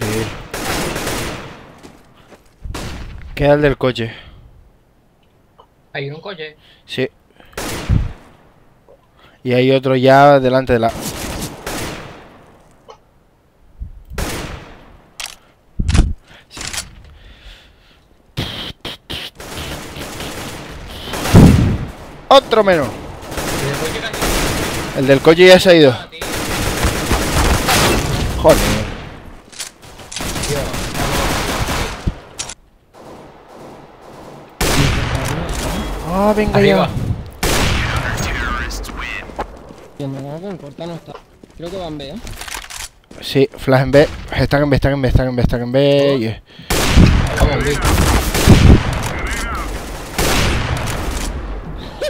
Joder. Queda el del coche. ¿Hay un coche? Sí. Y hay otro ya delante de la... Otro menos. El del coche ya se ha ido. Joder. Ah, oh, venga, arriba. Que me cago en corta no está. Creo que van B, ¿eh? Sí, flash en B. Están en B, están en B, están en B, están en B. Yeah.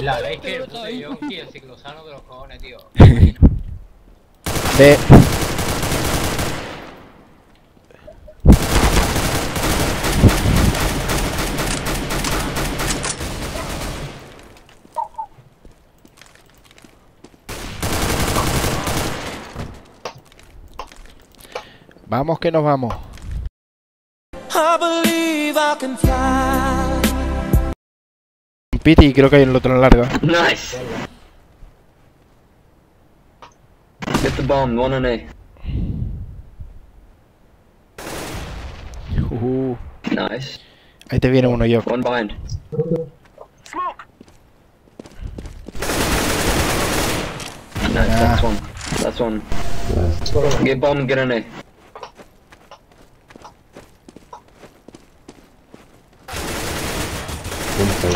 La verdad es que el puto yonki, el ciclosano de los cojones, tío. B. Vamos que nos vamos. Piti, creo que hay el otro en largo. Nice. Get the bomb, one on A. Nice. Ahí te viene uno, yo. One behind. Smoke. Nice, that's one. That's one. Get bomb, get on A.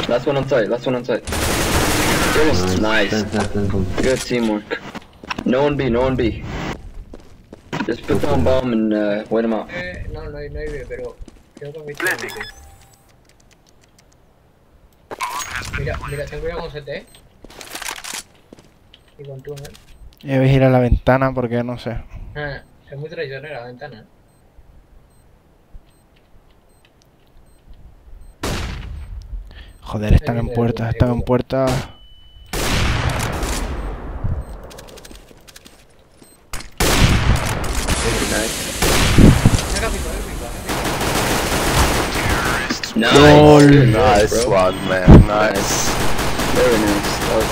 Last one on site, last one on site. Nice. Nice. Good teamwork. No one B, no one B. Just put down bomb and wait him out. No hay B, pero... Creo que mira, ten cuidado con CT. Y con túnel. Yo voy a ir a la ventana porque no sé. Es muy traicionera la ventana. Joder, están en puertas, están en puertas. Nice, nice one, man, nice. Very nice, that was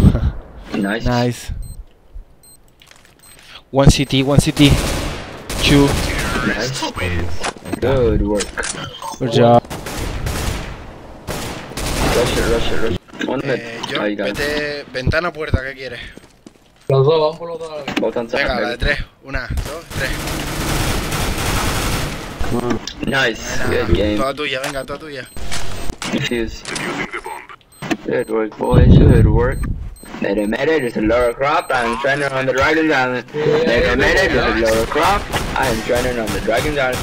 sick. Nice. Nice. One CT, one CT. Two. Nice. Good work. Good job. Rush it. One minute. Vete, ventana, puerta, ¿qué quieres? Los dos, vamos por los dos a la vez. Venga, la de tres. Una, dos, tres. Nice, good game. Toda tuya, venga, toda tuya. Defuse. Good work, boys, good work. They admitted it's a lower crop, I'm training on the Dragon Island. They admitted it's a lower crop, I'm training on the Dragon Island.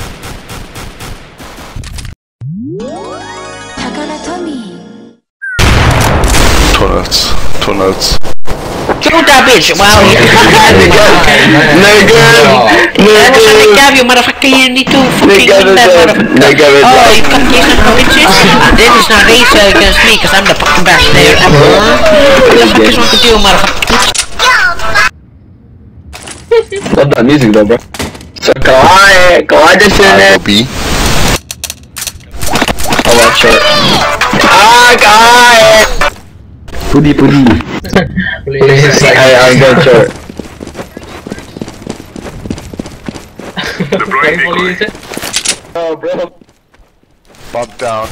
Two nuts. Shoot that bitch! Wow, you're nigga, you motherfucker, you need to fucking eat that motherfucker. Oh, you fucking son of bitches. This is not race against me, cause I'm the fucking best player ever. What the fuck is wrong with you, motherfucker? Love that music though, bro. So kawaii, kawaii this in it. Oh, I'm short. Ah, kawaii! Puddy. Please, I'm going short. Oh, bro. Bump down.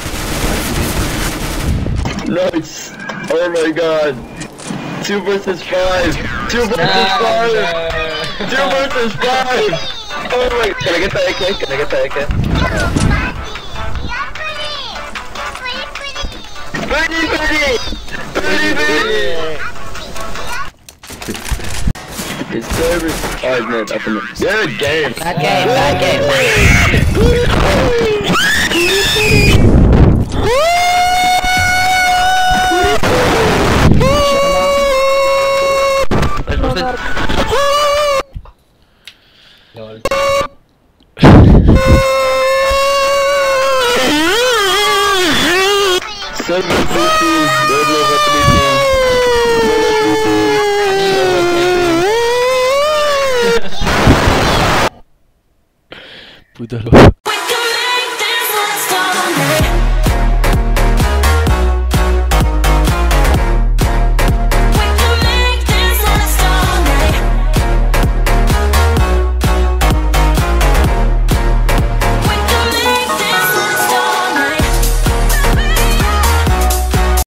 Nice. Oh my god. 2 versus 5. 2 versus 5. 2 versus 5. Oh my. Can I get that AK? Can I get that AK? Puddy. It's service. Oh, man, up in the good game. capítulo.